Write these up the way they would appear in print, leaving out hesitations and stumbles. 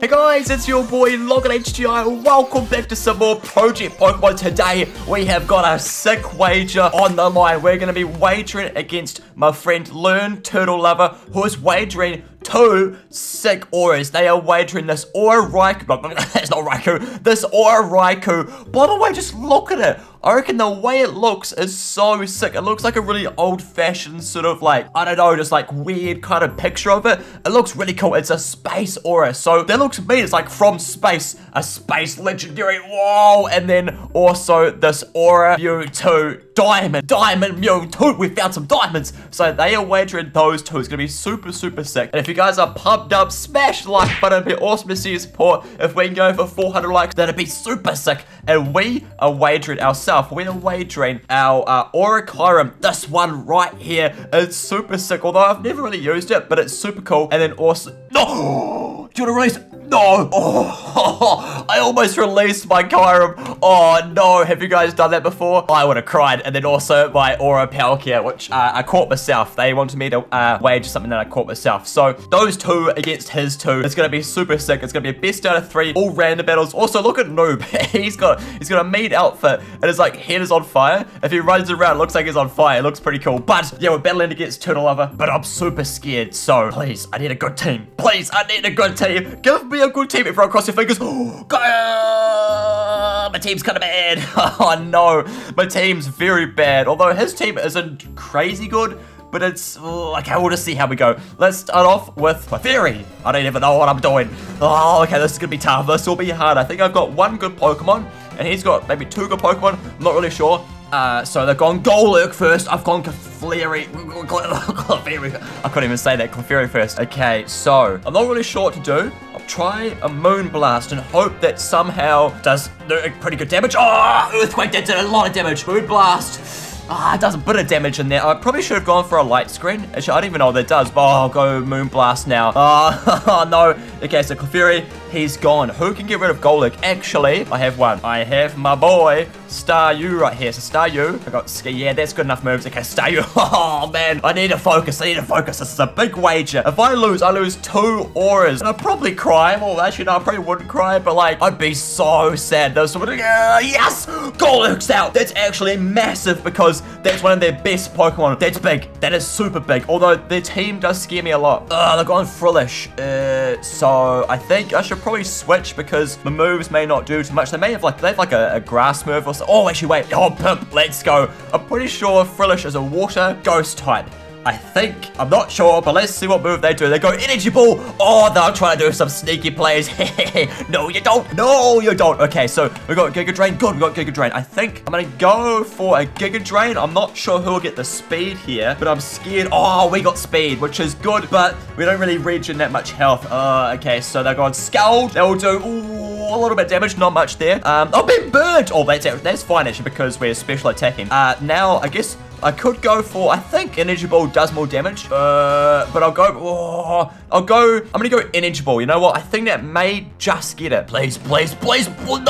Hey guys, it's your boy LOGinHDi. Welcome back to some more Project Pokemon. Today we have got a sick wager on the line. We're going to be wagering against my friend LoonTurtleLover, who is wagering two sick auras. They are wagering this Aura Raikou. That's not Raikou. This Aura Raikou. By the way, just look at it. I reckon the way it looks is so sick. It looks like a really old-fashioned sort of like, I don't know, just like weird kind of picture of it. It looks really cool. It's a space aura. So that looks mean. It's like from space, a space legendary. Whoa! And then also this aura Mewtwo. Diamond Mewtwo. We found some diamonds. So they are wagering those two. It's going to be super, super sick. And if you guys are pumped up, smash the like button. It'd be awesome to see your support. If we can go for 400 likes, that'd be super sick. And we are wagering ourselves. We're wagering our Aura Kyurem. This one right here. It's super sick. Although I've never really used it, but it's super cool. And then also... No! Do you want to release... No! Oh, I almost released my Kyurem. Oh, no. Have you guys done that before? I would have cried. And then also my Aura Palkia, which I caught myself. They wanted me to wage something that I caught myself. So those two against his two. It's going to be super sick. It's going to be a best out of three. All random battles. Also, look at Noob. he's got a meat outfit. And his like, head is on fire. If he runs around, it looks like he's on fire. It looks pretty cool. But yeah, we're battling against TurtleLover. But I'm super scared. So please, I need a good team. Please, I need a good team. Give me a good team. Everyone cross your fingers. My team's kind of bad. Oh no, my team's very bad. Although his team isn't crazy good, but it's okay. We'll just see how we go. Let's start off with my Fairy. I don't even know what I'm doing. Oh, okay, this is gonna be tough. This will be hard. I think I've got one good Pokemon, and he's got maybe two good Pokemon. I'm not really sure. So they've gone Golurk first. I've gone Clefairy. I couldn't even say that. Clefairy first. Okay, so I'm not really sure what to do. I'll try a Moonblast and hope that somehow does pretty good damage. Oh, Earthquake did a lot of damage. Moonblast. Ah, it does a bit of damage in there. I probably should have gone for a Light Screen. Actually, I don't even know what that does, but I'll go Moonblast now. Oh, no. Okay, so Clefairy, he's gone. Who can get rid of Golurk? Actually, I have one. I have my boy, Staryu right here. So Staryu, I got Ski. Yeah, that's good enough moves. Okay, Staryu. Oh, man. I need to focus. This is a big wager. If I lose two auras. And I'll probably cry. Well, actually, no, I probably wouldn't cry, but like, I'd be so sad. Those yes! Golurk's out. That's actually massive because that's one of their best Pokemon. That's big. That is super big. Although their team does scare me a lot. They're going Frillish. So I think I should probably switch because the moves may not do too much. They may have like, they have like a grass move or something. Oh, actually, wait. Oh, Pimp. Let's go. I'm pretty sure Frillish is a water ghost type. I think. I'm not sure, but let's see what move they do. They go Energy Ball. Oh, they're trying to do some sneaky plays. No, you don't. No, you don't. Okay, so we got Giga Drain. Good, we got Giga Drain. I think I'm going to go for a Giga Drain. I'm not sure who will get the speed here, but I'm scared. Oh, we got speed, which is good, but we don't really regen that much health. Okay, so they're going Scald. They'll do, ooh, a little bit of damage, not much there. I've been burnt. Oh, that's fine actually because we're special attacking. Now I guess I could go for, I think Energy Ball does more damage. But I'll go. Oh, I'm gonna go Energy Ball. You know what? I think that may just get it. Please, please, please. No,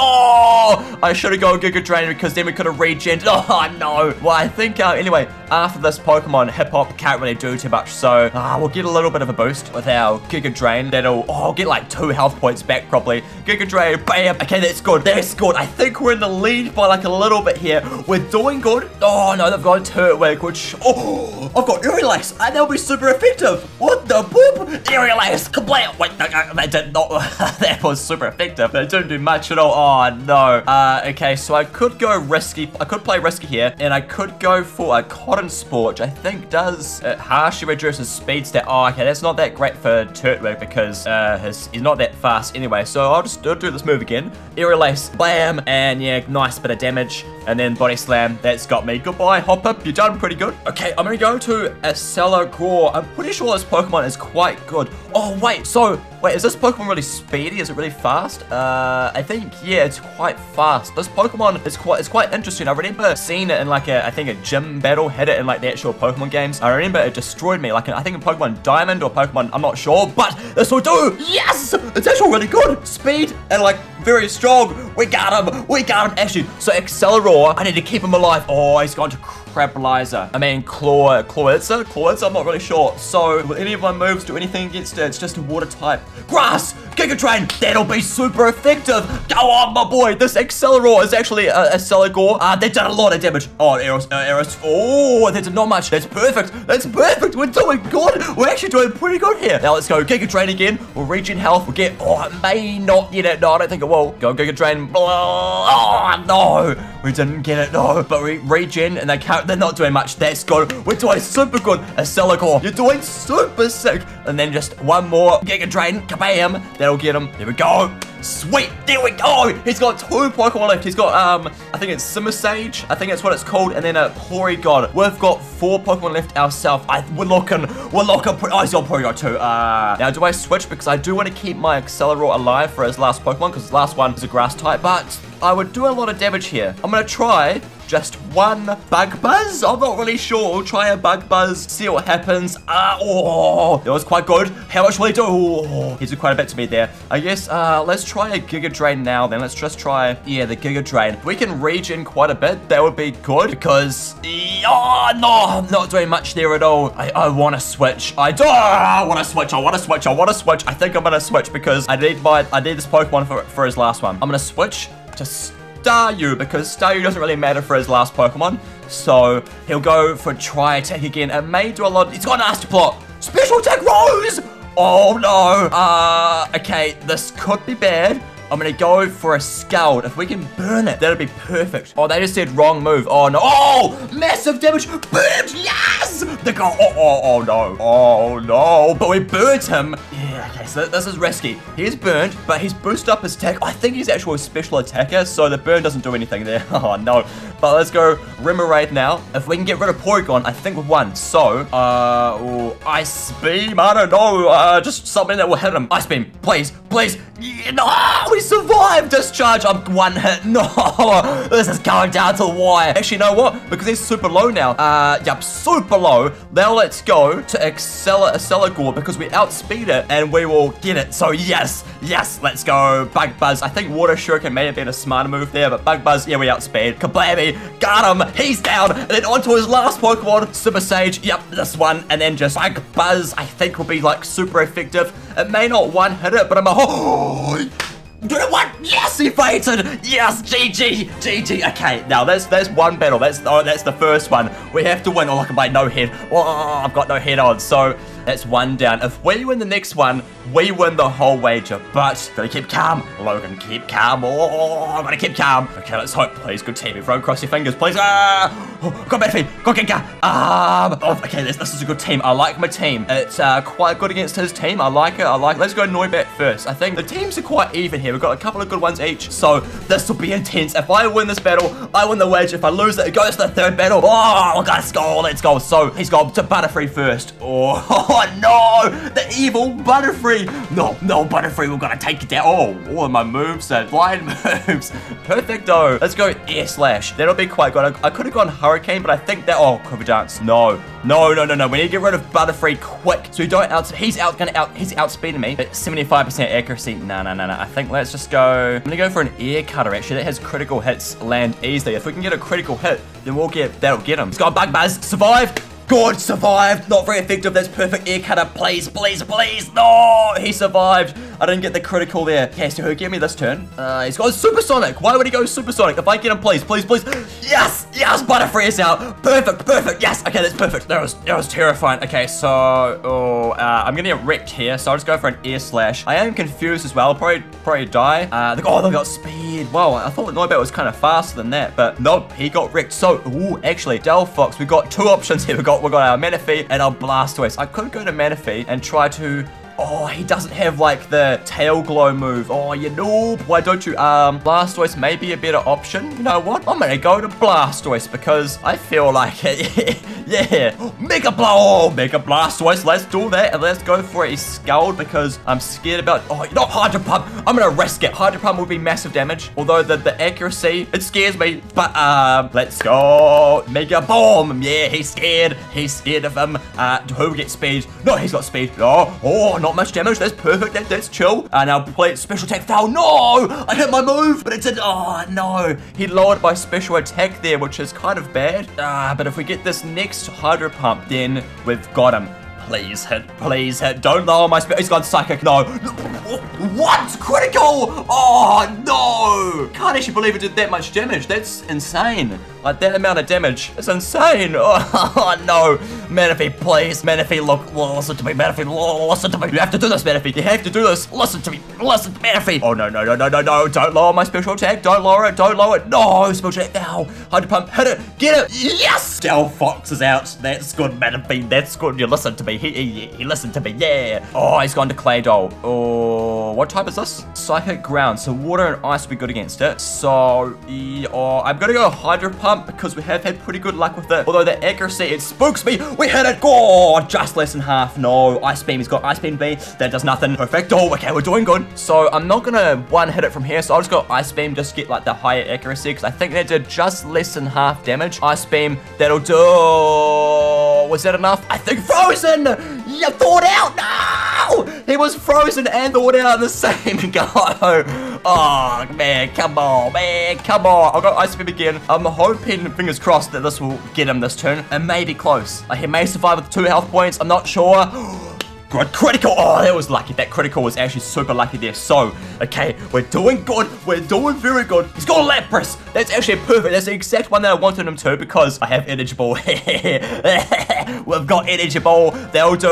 I should have gone Giga Drain because then we could have regen. Oh no. Well, I think anyway after this Pokemon, Hip Hop can't really do too much. So we'll get a little bit of a boost with our Giga Drain. That'll get like 2 health points back probably. Giga Drain. Bam. Okay, that's good. That's good. I think we're in the lead by like a little bit here. We're doing good. Oh, no, they've got Turtwig, which... Oh, I've got Aerialice, and that'll be super effective. What the boop? Aerialice, complete. Wait, no, they did not... That was super effective. They didn't do much at all. Oh, no. Okay, so I could go risky. I could play risky here, and I could go for a Cotton Sport, which I think does... It harshly reduces speed stat. Oh, okay, that's not that great for Turtwig because he's not that fast anyway. So I'll just do this move again. Aerialice, bam, and yeah, nice bit of damage. And then Body Slam, that's got me. Goodbye, Hoppip, you've done pretty good. Okay, I'm gonna go to Acelagor. I'm pretty sure this Pokemon is quite good. Oh, wait, so, wait, is this Pokemon really speedy? Is it really fast? I think, yeah, it's quite fast. This Pokemon is quite interesting. I remember seeing it in like I think a gym battle, had it in like the actual Pokemon games. I remember it destroyed me, like I think in Pokemon Diamond or Pokemon, I'm not sure, but this will do, yes! It's actually really good. Speed and like very strong. We got him, actually. So Acelagor, I need to keep him alive. Oh, he's gone to crazy. Crabalizer. I mean, Clawitzer? I'm not really sure. So, will any of my moves do anything against it? It's just a water type. Grass! Giga Drain! That'll be super effective! Go on, my boy! This Accelerator is actually a Celigore. They've done a lot of damage. Oh, Aeros. Oh, they did not much. That's perfect. That's perfect. We're doing good. We're actually doing pretty good here. Now, let's go Giga Drain again. We'll regen health. We'll get... Oh, it may not get it. No, I don't think it will. Go Giga Drain. Oh, no. We didn't get it, no. But we regen, and they're not doing much. That's good. We're doing super good. A Celigore. You're doing super sick. And then just one more. Giga Drain. Kabam. That'll get him. There we go. Sweet. There we go. He's got two Pokemon left. He's got, I think it's Simisage. I think that's what it's called. And then a Porygon. We've got four Pokemon left ourselves. We're looking. Oh, he's got Porygon too. Now, do I switch? Because I do want to keep my Acceleror alive for his last Pokemon, because his last one is a grass type. But I would do a lot of damage here. I'm going to try just one Bug Buzz. I'm not really sure. We'll try a Bug Buzz, see what happens. Oh, that was quite good. How much will he do? Oh, he did quite a bit to me there. I guess let's try a Giga Drain now then. Let's just try, yeah, the Giga Drain. If we can regen quite a bit, that would be good, because, oh, no, I'm not doing much there at all. I want to switch. I want to switch. I think I'm going to switch, because I need this Pokemon for his last one. I'm going to switch to Staryu, because Staryu doesn't really matter for his last Pokemon. So he'll go for Tri-Attack again. It may do a lot. He's got an Astroplot. Special Attack Rose! Oh no. Okay, this could be bad. I'm going to go for a Scald. If we can burn it, that'll be perfect. Oh, they just said wrong move. Oh, no. Oh, massive damage. Burnt. Yes! They go. Oh, no. Oh, no. But we burnt him. Yeah, okay. So this is risky. He's burnt, but he's boosted up his attack. I think he's actually a special attacker, so the burn doesn't do anything there. Oh, no. But let's go Remoraid now. If we can get rid of Porygon, I think we've won. So, Ice Beam. I don't know. Just something that will hit him. Ice Beam. Please. Please. No! We survived! Discharge! I'm one hit. No! This is going down to the wire. Actually, you know what? Because he's super low now. Yep, super low. Now let's go to Acceligore, because we outspeed it and we will get it. So, yes! Yes! Let's go Bug Buzz. I think Water Shuriken may have been a smarter move there, but Bug Buzz, yeah, we outspeed. Kablammy! Got him! He's down! And then onto his last Pokemon, Simisage. Yep, this one. And then just Bug Buzz, I think, will be, like, super effective. It may not one hit it, but I'm a... Oh! What? Yes, he fainted. Yes, GG, GG. Okay, now that's one battle. That's the first one. We have to win. Oh, I can buy no head. Oh, I've got no head on. So that's one down. If we win the next one, we win the whole wager. But gotta keep calm, Logan. Keep calm. Oh, I'm gonna keep calm. Okay, let's hope. Please, good team. Everyone, cross your fingers, please. Oh, got Batfie. Got Gengar. Okay, this is a good team. I like my team. It's quite good against his team. I like it. Let's go Noibat first. I think the teams are quite even here. We've got a couple of good ones each, so this will be intense. If I win this battle, I win the wedge. If I lose it, it goes to the third battle. Oh, let's go, let's go. So he's gone to Butterfree first. Oh, no, the evil Butterfree. No, Butterfree, we're gonna take it down. Oh, all of my moves and blind moves. Perfecto. Let's go Air Slash. That'll be quite good. I could have gone Hurricane, but I think that, oh, Quiver Dance. No. We need to get rid of Butterfree quick, so we don't out. He's outspeeding me at 75% accuracy. No. I think let's just go. I'm gonna go for an Air Cutter actually. That has critical hits land easily. If we can get a critical hit, then that'll get him. Let's go Bug Buzz. Survive. God, survived. Not very effective. That's perfect. Air Cutter. Please, please, please. No, he survived. I didn't get the critical there. Okay, so he'll give me this turn. He's got Supersonic. Why would he go Supersonic? If I get him, please, please, please. Yes, Butterfree is out. Perfect. Yes, okay, that's perfect. That was terrifying. Okay, so, I'm gonna get wrecked here, so I'll just go for an Air Slash. I am confused as well. I'll probably die. They got speed. Wow, I thought Noibat was kind of faster than that, but nope, he got wrecked. So, actually, Delphox, we got two options here. We got our Manaphy and our Blastoise. I could go to Manaphy and try to... Oh, he doesn't have, like, the Tail Glow move. Oh, you noob. Why don't you? Blastoise may be a better option. You know what? I'm going to go to Blastoise because I feel like... Yeah, Mega Blow! Mega Blastoise, let's do that. And let's go for a Scald because I'm scared about... Oh, not Hydro Pump. I'm going to risk it. Hydro Pump will be massive damage. Although the accuracy, it scares me. But let's go. Mega Bomb. Yeah, he's scared. He's scared of him. Who gets speed? No, he's got speed. Oh, oh, not much damage. That's perfect. That's chill. Now play special attack foul. No, I hit my move, but it did. Oh, no. He lowered my special attack there, which is kind of bad. But if we get this next Hydro Pump, then we've got him. Please hit. Please hit. Don't lower my speed. He's gone psychic. No. What? Critical? Oh, no. Can't actually believe it did that much damage. That's insane. Like, that amount of damage. It's insane. Oh, no. Manaphy, please. Manaphy, look. Listen to me. Manaphy, listen to me. You have to do this, Manaphy. You have to do this. Listen to me. Listen to Manaphy. Oh, no, no, no, no, no, no. Don't lower my special attack. Don't lower it. Don't lower it. No. Special attack. Ow. Hydro Pump. Hit it. Get it. Yes. Del Fox is out. That's good, Manaphy. That's good. You listen to me. He listened to me. Yeah. Oh, he's gone to Claydol. Oh, what type is this? Psychic ground. So water and ice would be good against it. So, oh, I'm going to go Hydro Pump because we have had pretty good luck with it. Although the accuracy, it spooks me. We hit it. Oh, just less than half. No, Ice Beam. He's got Ice Beam B. That does nothing. Perfect. Oh, okay. We're doing good. So I'm not going to one hit it from here. So I'll just go Ice Beam. Just get like the higher accuracy because I think that did just less than half damage. Ice Beam. That'll do. Was that enough? I think Frozen. You thawed out. No, he was frozen and thawed out in the same go. Oh man, come on, man, come on. I've got Ice Beam again. I'm hoping, fingers crossed, that this will get him this turn. It may be close. Like, he may survive with 2 health points. I'm not sure. Good critical. Oh, that was lucky. That critical was actually super lucky there. So, okay, we're doing good. We're doing very good. He's got a Lapras. That's actually perfect. That's the exact one that I wanted him to because I have Energy Ball. We've got Energy Ball. They'll do,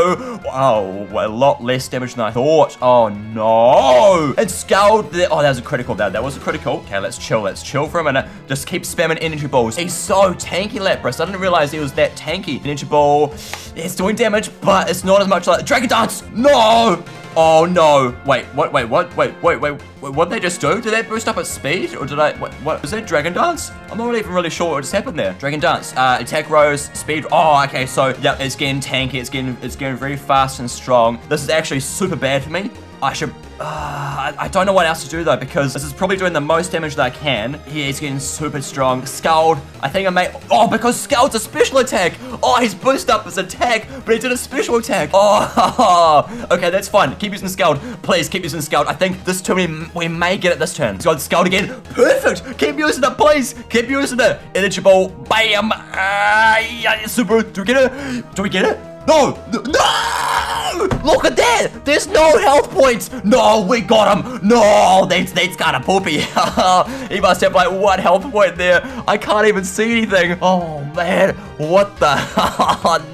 oh, a lot less damage than I thought. Oh, no. It scaled there. Oh, that was a critical though. That was a critical. Okay, let's chill. Let's chill for a minute. Just keep spamming Energy Balls. He's so tanky, Lapras. I didn't realize he was that tanky. Energy Ball. It's doing damage, but it's not as much like... Dragon Dance! No! Oh no! Wait, what? Wait, what? Wait, what did they just do? Did they boost up at speed? Or did I? What? Was that Dragon Dance? I'm not even really sure what just happened there. Dragon Dance. Attack rose, speed. Oh, okay. So yeah, it's getting tanky. It's getting very fast and strong. This is actually super bad for me. I should. I don't know what else to do though, because this is probably doing the most damage that I can. Yeah, he's getting super strong. Scald, I think I may, oh, because Scald's a special attack. Oh, he's boosted up his attack, but he did a special attack. Oh, okay, that's fine. Keep using Scald. Please, keep using Scald. I think this turn, we may get it this turn. He's got Scald again. Perfect. Keep using it, please. Keep using it. Energy Ball. Bam. Yeah, super. Do we get it? Do we get it? No! No! Look at that! There's no health points! No, we got him! No! That's kind of poopy. He must have like 1 health point there. I can't even see anything. Oh, man. What the?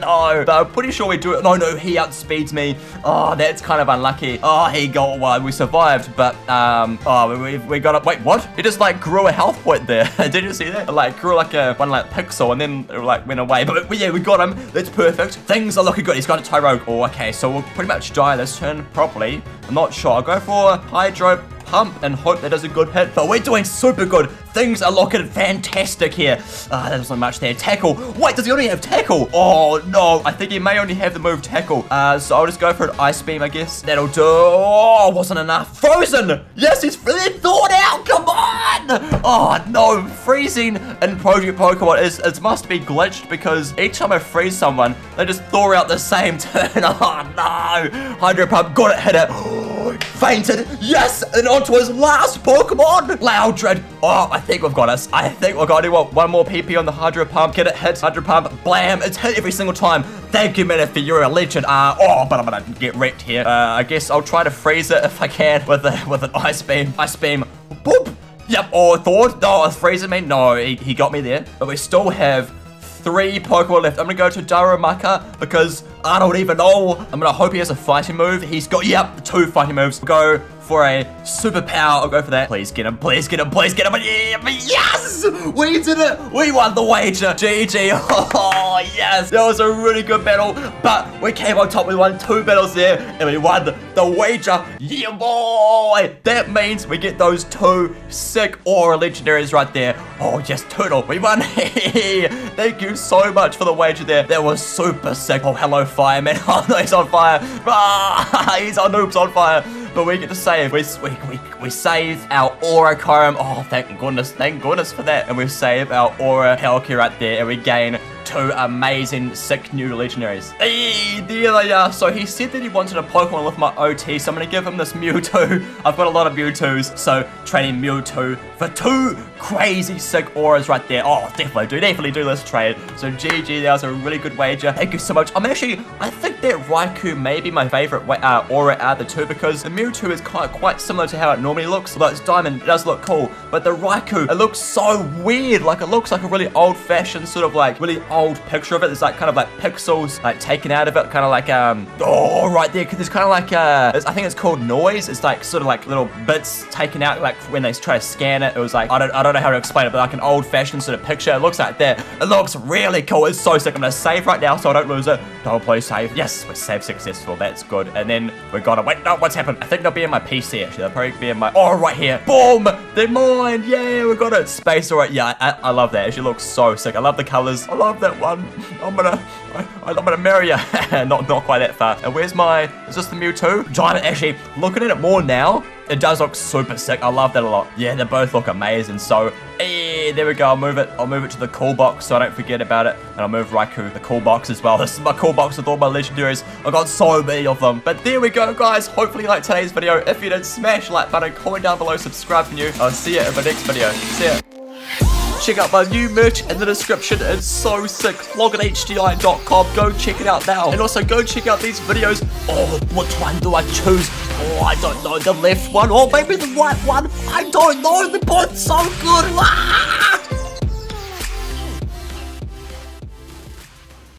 No. But I'm pretty sure we do it. No, no. He outspeeds me. Oh, that's kind of unlucky. Oh, he got one. We survived, but, oh, we got up. Wait, what? It just like grew a health point there. Did you see that? It like grew like a one like pixel and then it like went away. But yeah, we got him. That's perfect. Things are looking good. He's got a Tyrogue. Oh, okay. So we'll pretty much die this turn, probably. I'm not sure. I'll go for Hydro Pump and hope that does a good hit. But we're doing super good. Things are looking fantastic here. That wasn't much there. Tackle. Wait, does he only have Tackle? Oh, no. I think he may only have the move Tackle. So I'll just go for an Ice Beam, I guess. That'll do. Oh, wasn't enough. Frozen. Yes, he's thawed out. Come on. Oh, no. Freezing in Project Pokemon it must be glitched because each time I freeze someone, they just thaw out the same turn. Oh, no. Hydro Pump. Got it. Hit it. Fainted. Yes. And onto his last Pokemon. Loudred. Oh, I think we've got us. I think we've got to do one more PP on the Hydro Pump. Get it hit. Hydro Pump. Blam. It's hit every single time. Thank you, Manaphy. You're a legend. Oh, but I'm going to get wrecked here. I guess I'll try to freeze it if I can with an Ice Beam. Ice Beam. Boop. Yep. Oh, thawed. No, it's freezing me. No, he got me there. But we still have 3 Pokemon left. I'm going to go to Darumaka because I don't even know. I'm going to hope he has a fighting move. He's got, yep, 2 fighting moves. We'll go for a superpower. I'll go for that. Please get him. Please get him. Please get him. Yes! We did it. We won the wager. GG. Oh, yes. That was a really good battle, but we came on top. We won 2 battles there, and we won the wager. Yeah, boy. That means we get those 2 sick aura legendaries right there. Oh, yes, Turtle. We won. Thank you so much for the wager there. That was super sick. Oh, hello, Fireman. Oh, no, he's on fire. Ah, he's on Noob's on fire. But we get to save. We save our Aura Comb. Oh, thank goodness. Thank goodness for that. And we save our Aura Palkia right there. And we gain 2 amazing, sick new legendaries. Hey, there they are. So he said that he wanted a Pokemon with my OT. So I'm going to give him this Mewtwo. I've got a lot of Mewtwo's. So trading Mewtwo for 2 crazy, sick auras right there. Oh, definitely do this trade. So GG, that was a really good wager. Thank you so much. I think that Raikou may be my favorite aura out of the 2, because the Mewtwo is quite similar to how it normally looks. Although it's diamond, it does look cool. But the Raikou, it looks so weird. Like, it looks like a really old-fashioned sort of, like, really old picture of it. There's, like, kind of, like, pixels, like, taken out of it. Kind of like, oh, right there. Because it's kind of like, I think it's called noise. It's, like, sort of, like, little bits taken out. Like, when they try to scan it, it was, like, I don't know how to explain it, but, like, an old-fashioned sort of picture. It looks like that. It looks really cool. It's so sick. I'm going to save right now so I don't lose it. Don't play save. Yes, we're save successful. That's good. And then we got to wait. No, what's happened? I think they'll be in my PC, actually. They'll probably be in my... Oh, right here. Boom! They're mine. Yeah, we got it. Space, all right. Yeah, I love that. She looks so sick. I love the colors. I love that one. I'm gonna marry her. Not quite that far. And where's my... Is this the Mewtwo? Giant, actually, looking at it more now, it does look super sick. I love that a lot. Yeah, they both look amazing. So... there we go. I'll move it to the cool box so I don't forget about it. And I'll move Raikou to the cool box as well. This is my cool box with all my legendaries. I've got so many of them. But there we go, guys. Hopefully you liked today's video. If you did, smash the like button, comment down below, subscribe if you're new. I'll see you in my next video. See ya. Check out my new merch in the description. It's so sick. LOGinHDi.com. Go check it out now. And also go check out these videos. Oh, which one do I choose? Oh, I don't know. The left one. Or maybe the right one. I don't know. They're both so good. Ah!